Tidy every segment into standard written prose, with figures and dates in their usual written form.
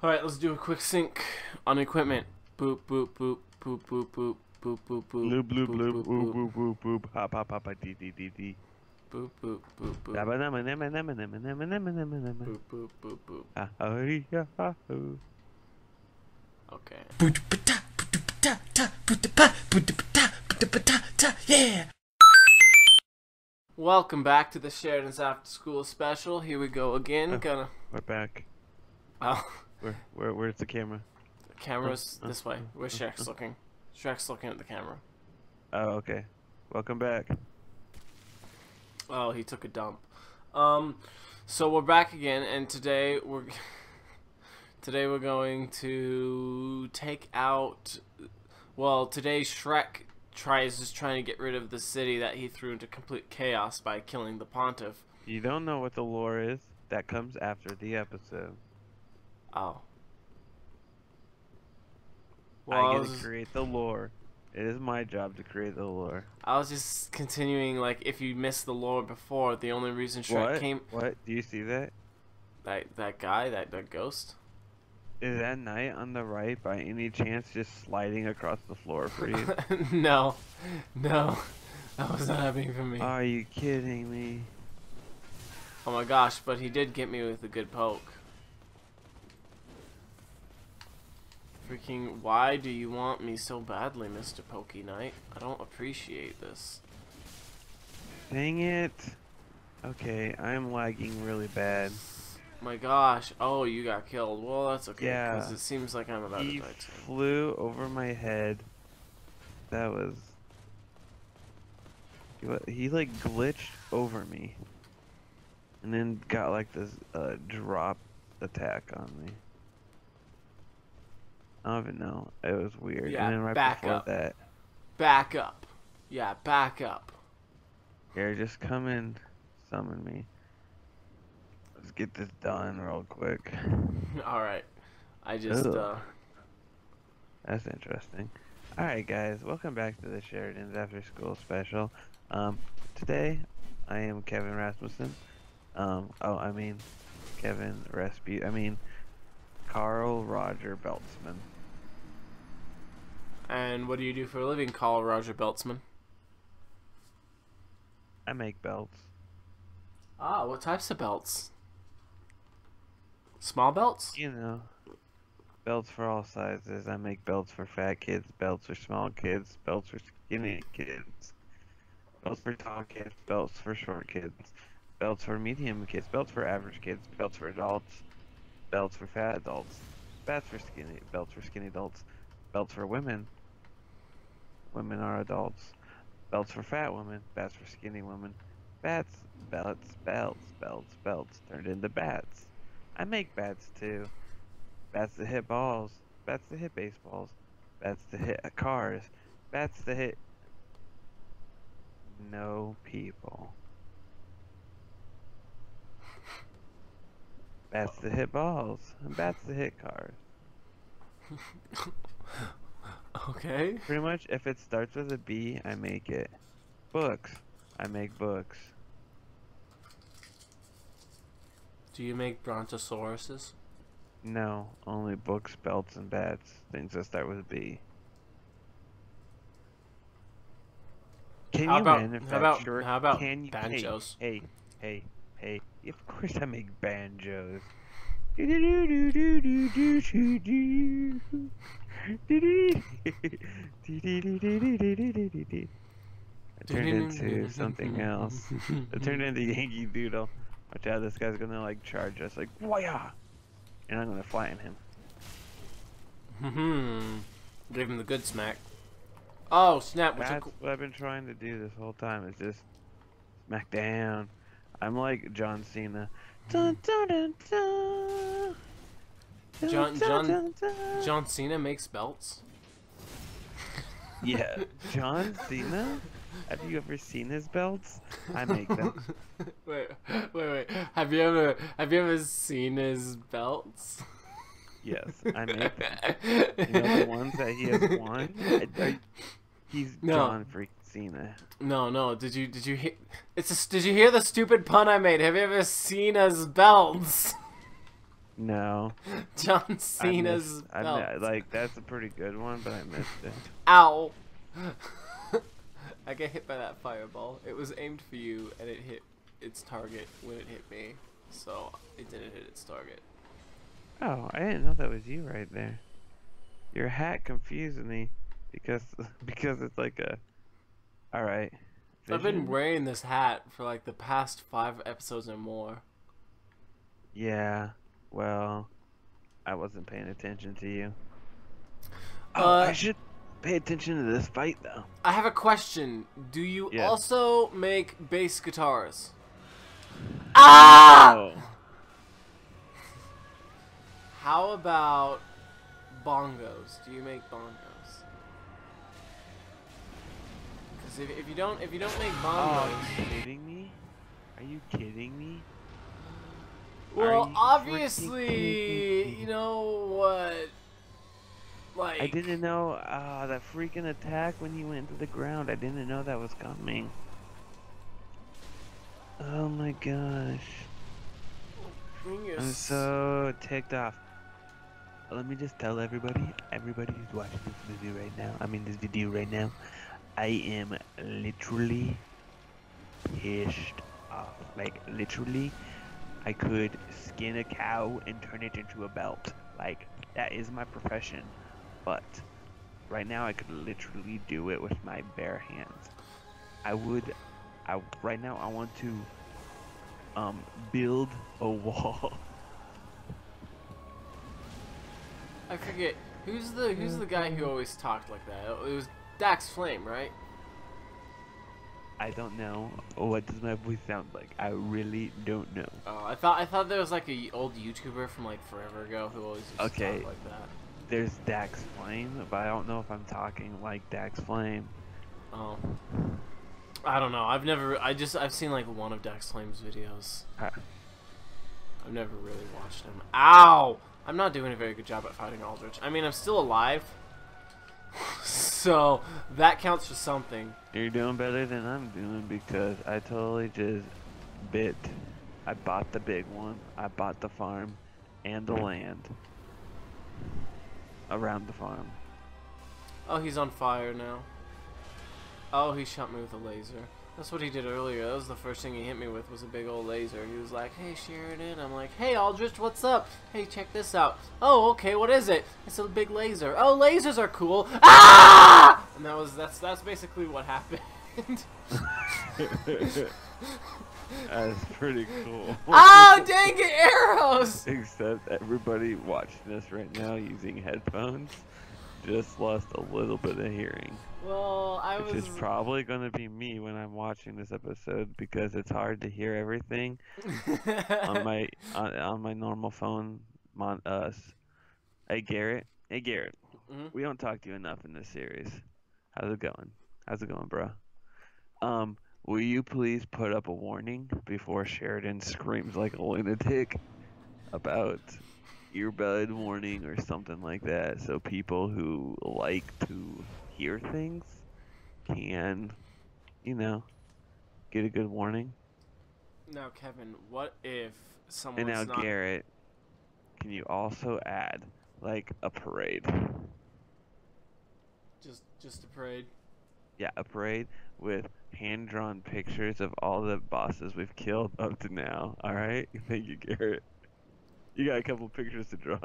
Alright, let's do a quick sync on equipment. Boop, boop, boop, boop, boop, boop, boop, boop, boop, boop, boop, boop, boop, boop, boop, hop, hop, hop, dee, dee, dee, dee. Boop, boop, boop, boop. Boop, boop, boop, boop. Okay. Yeah! Welcome back to the Sheridan's After School Special. Here we go again. We're back. Oh. Where's the camera? The camera's this way. Where's Shrek's looking? Shrek's looking at the camera. Oh, okay. Welcome back. Oh, he took a dump. So we're back again, and today we're going to take out. Well, today Shrek is trying to get rid of the city that he threw into complete chaos by killing the Pontiff. You don't know what the lore is. That comes after the episode. Oh. Well, I get to create the lore. It is my job to create the lore. I was just continuing, like, if you missed the lore before, the only reason Shrek came... What? Do you see that? That guy? That ghost? Is that knight on the right, by any chance, just sliding across the floor for you? No. No. That was not happening for me. Are you kidding me? Oh my gosh, but he did get me with a good poke. Freaking, why do you want me so badly, Mr. Pokey Knight? I don't appreciate this. Dang it. Okay, I'm lagging really bad. My gosh. Oh, you got killed. Well, that's okay, because it seems like I'm about to die too. He flew over my head. That was... He, like, glitched over me. And then got, like, this drop attack on me. I don't even know. It was weird. Yeah, and then right before that, back up. Yeah, back up. Here, just come and summon me. Let's get this done real quick. All right. I just. That's interesting. All right, guys. Welcome back to the Sheridan's After School Special. Today, I am Kevin Rasmussen. Carl Roger Beltsman. And what do you do for a living, Carl Roger Beltsman? I make belts. Ah, what types of belts? Small belts? You know, belts for all sizes. I make belts for fat kids, belts for small kids, belts for skinny kids, belts for tall kids, belts for short kids, belts for medium kids, belts for average kids, belts for adults. Belts for fat adults, belts for skinny adults, belts for women. Women are adults. Belts for fat women, belts for skinny women. Bats, belts turned into bats. I make bats too. Bats to hit balls, bats to hit baseballs, bats to hit cars, bats to hit no people. Bats to hit balls, and bats to hit cars. Okay. Pretty much, if it starts with a B, I make it. Books. I make books. Do you make brontosauruses? No, only books, belts, and bats. Things that start with a B. How about banjos? Hey. Of course I make banjos. I turned into something else. I turned into Yankee Doodle. Watch out, this guy's gonna like charge us like waya, and I'm gonna fly in him. Gave him the good smack. Oh snap! That's what I've been trying to do this whole time, is just smack down. I'm like John Cena. John Cena makes belts? Yeah. John Cena? Have you ever seen his belts? I make them. Wait. Have you ever seen his belts? Yes, I make them. You know the ones that he has won? John freaking Cena. No. Did you hear? Did you hear the stupid pun I made? Have you ever seen his belts? No. John Cena's belt. Like, that's a pretty good one, but I missed it. Ow! I got hit by that fireball. It was aimed for you, and it hit its target when it hit me, so it didn't hit its target. Oh, I didn't know that was you right there. Your hat confused me because it's like a... Alright. I've been wearing this hat for like the past 5 episodes or more. Yeah, well, I wasn't paying attention to you. Oh, I should pay attention to this fight though. I have a question. Do you also make bass guitars? Ah! Oh. How about bongos? Do you make bongos? Because if you don't make bongos, oh, are you kidding me? Are you kidding me? Well, obviously, you know what? Like, I didn't know that freaking attack when he went to the ground. I didn't know that was coming. Oh my gosh! I'm so ticked off. Let me just tell everybody who's watching this video right now, I am literally pissed off. Like, literally, I could skin a cow and turn it into a belt. Like, that is my profession. But right now, I could literally do it with my bare hands. Right now, I want to build a wall. I forget who's the guy who always talked like that. It was Dax Flame, right? I don't know. What does my voice sound like? I really don't know. Oh, I thought there was like an old YouTuber from like forever ago who always used to talk like that. There's Dax Flame, but I don't know if I'm talking like Dax Flame. Oh, I don't know. I've seen like one of Dax Flame's videos. Huh. I've never really watched him. Ow! I'm not doing a very good job at fighting Aldrich. I mean, I'm still alive, so that counts for something. You're doing better than I'm doing because I totally just I bought the big one. I bought the farm and the land around the farm. Oh, he's on fire now. Oh, he shot me with a laser. That's what he did earlier. That was the first thing he hit me with, was a big old laser. He was like, hey, Sheridan. I'm like, hey, Aldrich, what's up? Hey, check this out. Oh, okay, what is it? It's a big laser. Oh, lasers are cool. Ah! And that's basically what happened. That's pretty cool. Oh, dang it, arrows! Except everybody watching this right now using headphones just lost a little bit of hearing. Well, which is probably going to be me when I'm watching this episode because it's hard to hear everything on my normal phone. Hey Garrett, we don't talk to you enough in this series. How's it going? How's it going, bro? Will you please put up a warning before Sheridan screams like a lunatic about earbud warning or something like that, so people who like to hear things can, you know, get a good warning. Now, Kevin, what if someone's not... And now, Garrett, can you also add, like, a parade? Just a parade? Yeah, a parade with hand-drawn pictures of all the bosses we've killed up to now, alright? Thank you, Garrett. You got a couple pictures to draw.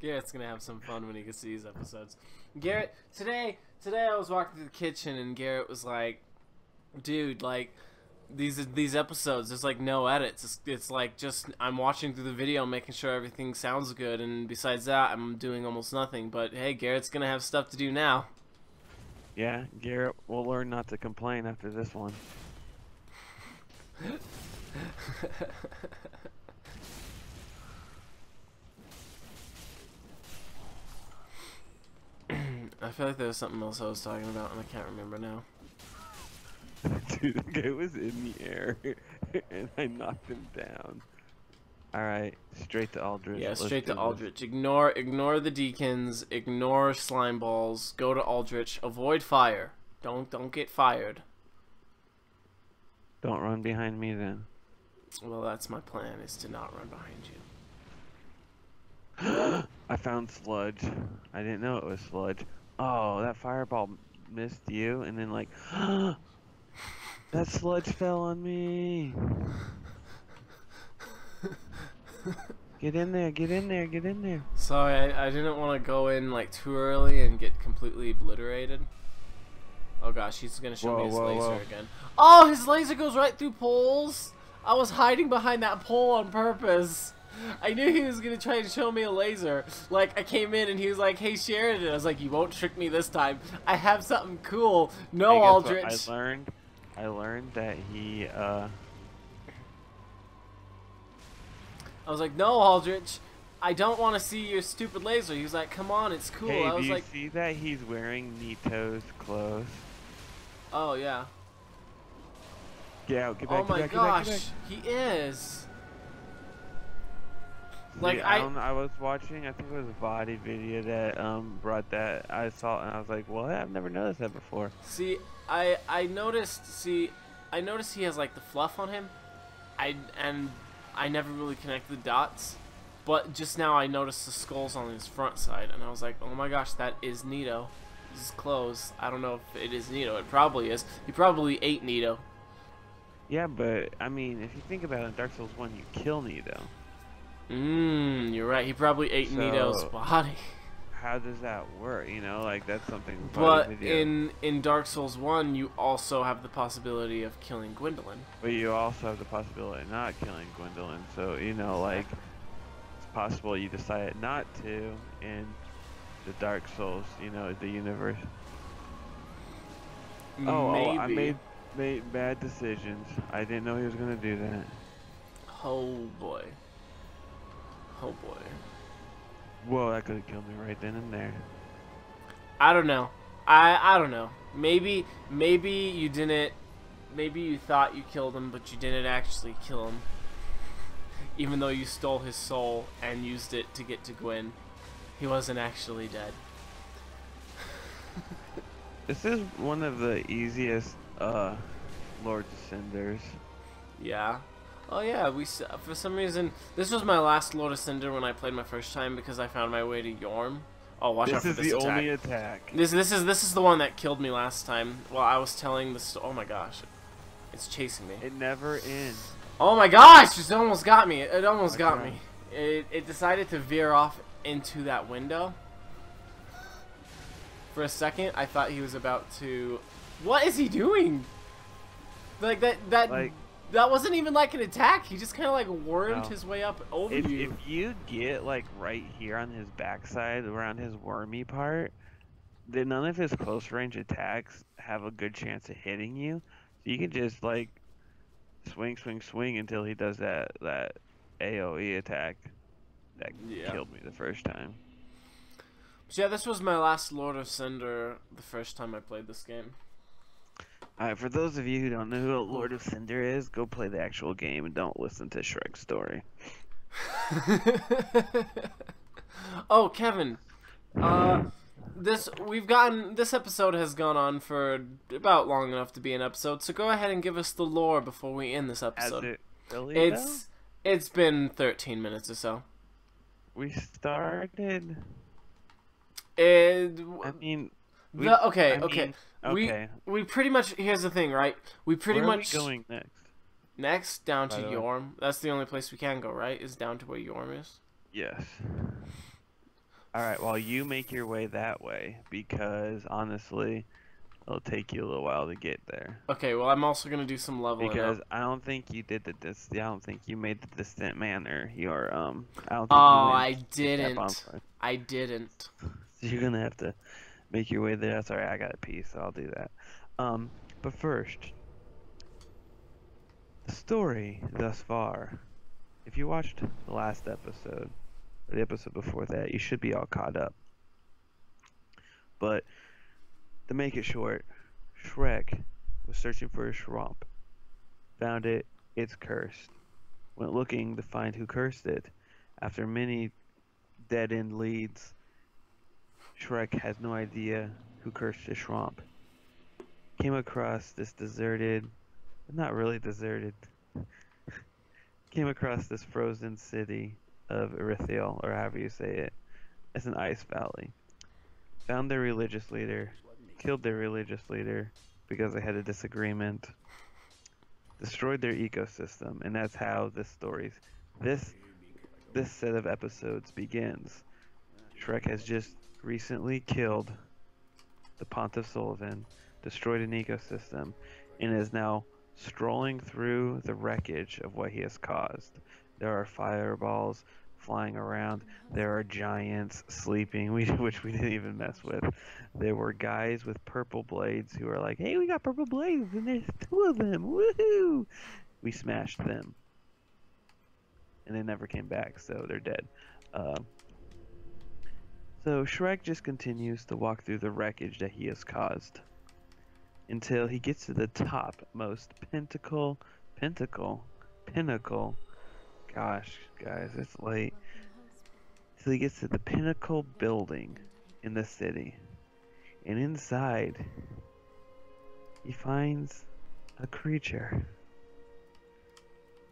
Garrett's gonna have some fun when he gets to these episodes. Garrett, today I was walking through the kitchen and Garrett was like, "Dude, like these episodes, there's like no edits. It's like just I'm watching through the video, making sure everything sounds good, and besides that, I'm doing almost nothing. But hey, Garrett's gonna have stuff to do now." Yeah, Garrett will learn not to complain after this one. I feel like there was something else I was talking about and I can't remember now. Dude, the guy was in the air and I knocked him down. Alright, straight to Aldrich. Yeah, straight to Aldrich. Ignore the deacons, ignore slime balls, go to Aldrich, avoid fire. Don't get fired. Don't run behind me then. Well, that's my plan, is to not run behind you. I found sludge. I didn't know it was sludge. Oh, that fireball missed you, and then like, that sludge fell on me. Get in there, get in there, get in there. Sorry, I didn't want to go in like too early and get completely obliterated. Oh gosh, he's gonna show me his laser again. Oh, his laser goes right through poles. I was hiding behind that pole on purpose. I knew he was gonna try to show me a laser. Like, I came in and he was like, "Hey, Sheridan." I was like, "You won't trick me this time. I have something cool." No, hey, Aldrich. I learned that he. I was like, "No, Aldrich, I don't want to see your stupid laser." He was like, "Come on, it's cool." Hey, I was like, "Do you see that he's wearing Nito's clothes?" Oh yeah. Yeah. Get back, oh my gosh, he is. Like, yeah, I was watching, I think it was a body video that brought that, I saw it and I was like, what? I've never noticed that before. See, I noticed he has like the fluff on him, and I never really connected the dots, but just now I noticed the skulls on his front side and I was like, oh my gosh, that is Nito. This is close. I don't know if it is Nito. It probably is. He probably ate Nito. Yeah, but I mean, if you think about it, in Dark Souls 1, you kill Nito. Mmm, you're right. He probably ate Nito's body. How does that work? You know, like that's something. But in Dark Souls 1, you also have the possibility of killing Gwendolyn. But you also have the possibility of not killing Gwendolyn. So you know, like it's possible you decided not to in the Dark Souls. You know, the universe. Maybe. Oh, I made bad decisions. I didn't know he was gonna do that. Oh boy. Oh boy. Whoa, that could have killed me right then and there. I don't know. I don't know. Maybe you didn't. Maybe you thought you killed him, but you didn't actually kill him. Even though you stole his soul and used it to get to Gwen, he wasn't actually dead. This is one of the easiest Lord Descenders. Yeah. Oh yeah, for some reason, this was my last Lord Ascender when I played my first time because I found my way to Yhorm. Oh, watch out for this attack. This is the only attack. This is the one that killed me last time while I was telling this. Oh my gosh, it's chasing me. It never ends. Oh my gosh, it almost got me. It almost got me. It decided to veer off into that window. For a second, I thought he was about to. What is he doing? Like that. Like, that wasn't even like an attack. He just kind of like wormed his way up over you. If you get like right here on his backside, around his wormy part, then none of his close range attacks have a good chance of hitting you. So you can just like swing, swing, swing until he does that AOE attack that killed me the first time. So yeah, this was my last Lord of Cinder the first time I played this game. Alright, for those of you who don't know who Lord of Cinder is, go play the actual game and don't listen to Shrek's story. Oh, Kevin. This episode has gone on for about long enough to be an episode, so go ahead and give us the lore before we end this episode. Has it really it's been 13 minutes or so. We started. I mean, We pretty much, here's the thing, right? We pretty much are we going next. Next down to Yhorm. That's the only place we can go, right? Is down to where Yhorm is. Yes. All right. Well, you make your way that way because honestly, it'll take you a little while to get there. Okay. Well, I'm also gonna do some leveling because I don't think you did the I don't think you made the distant manor. Your I don't think I didn't. So you're gonna have to make your way there. Sorry, I got a piece, so I'll do that. But first, the story thus far. If you watched the last episode, or the episode before that, you should be all caught up. But to make it short, Shrek was searching for a swamp. Found it. It's cursed. Went looking to find who cursed it. After many dead-end leads, Shrek has no idea who cursed the swamp. Came across this deserted, not really deserted, came across this frozen city of Erythiel, or however you say it, as an ice valley. Found their religious leader, killed their religious leader because they had a disagreement, destroyed their ecosystem, and that's how this story's this set of episodes begins. Shrek has just recently killed the Pontiff Sullivan, destroyed an ecosystem, and is now strolling through the wreckage of what he has caused. There are fireballs flying around. There are giants sleeping, which we didn't even mess with. There were guys with purple blades who are like, hey, we got purple blades, and there's two of them. Woohoo! We smashed them. And they never came back, so they're dead. So Shrek just continues to walk through the wreckage that he has caused until he gets to the topmost pinnacle. Gosh, guys, it's late. So he gets to the pinnacle building in the city, and inside he finds a creature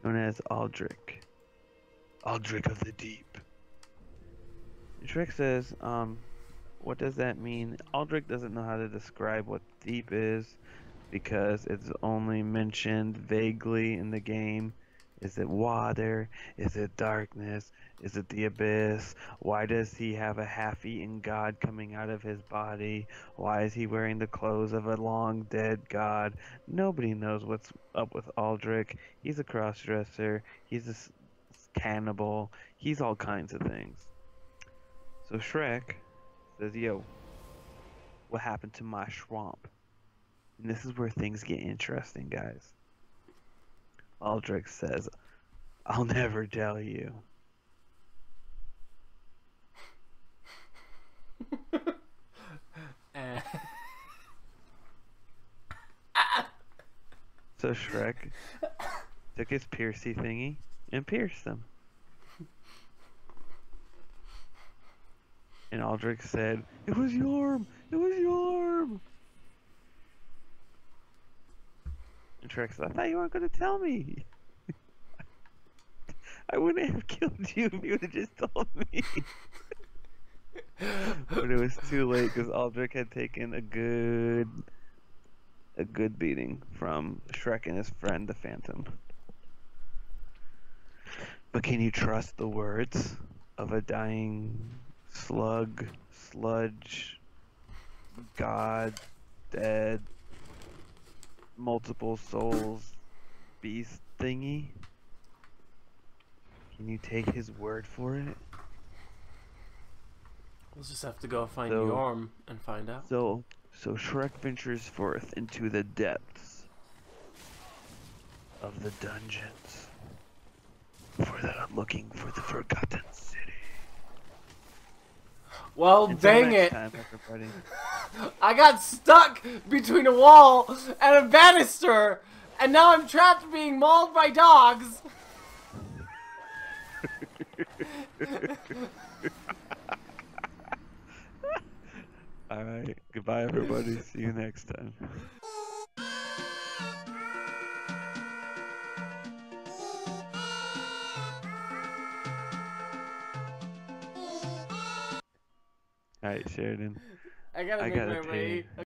known as Aldrich. Aldrich of the Deep. Shrek says, what does that mean? Aldrich doesn't know how to describe what deep is because it's only mentioned vaguely in the game. Is it water? Is it darkness? Is it the abyss? Why does he have a half-eaten god coming out of his body? Why is he wearing the clothes of a long-dead god? Nobody knows what's up with Aldrich. He's a cross-dresser. He's a cannibal. He's all kinds of things. So Shrek says, yo, what happened to my swamp? And this is where things get interesting, guys. Aldrich says, I'll never tell you. So Shrek took his piercy thingy and pierced them. And Aldrich said, it was Yhorm! It was Yhorm! And Shrek said, I thought you weren't going to tell me! I wouldn't have killed you if you would have just told me! But it was too late because Aldrich had taken a good beating from Shrek and his friend the Phantom. But can you trust the words of a dying slug, sludge, god, dead, multiple souls, beast thingy? Can you take his word for it? We'll just have to go find Yhorm and find out. So Shrek ventures forth into the depths of the dungeons for the looking for the forgotten city. Well, until dang it! Time, I got stuck between a wall and a banister, and now I'm trapped being mauled by dogs! Alright, goodbye everybody, see you next time. Alright, Sheridan. I gotta make my way.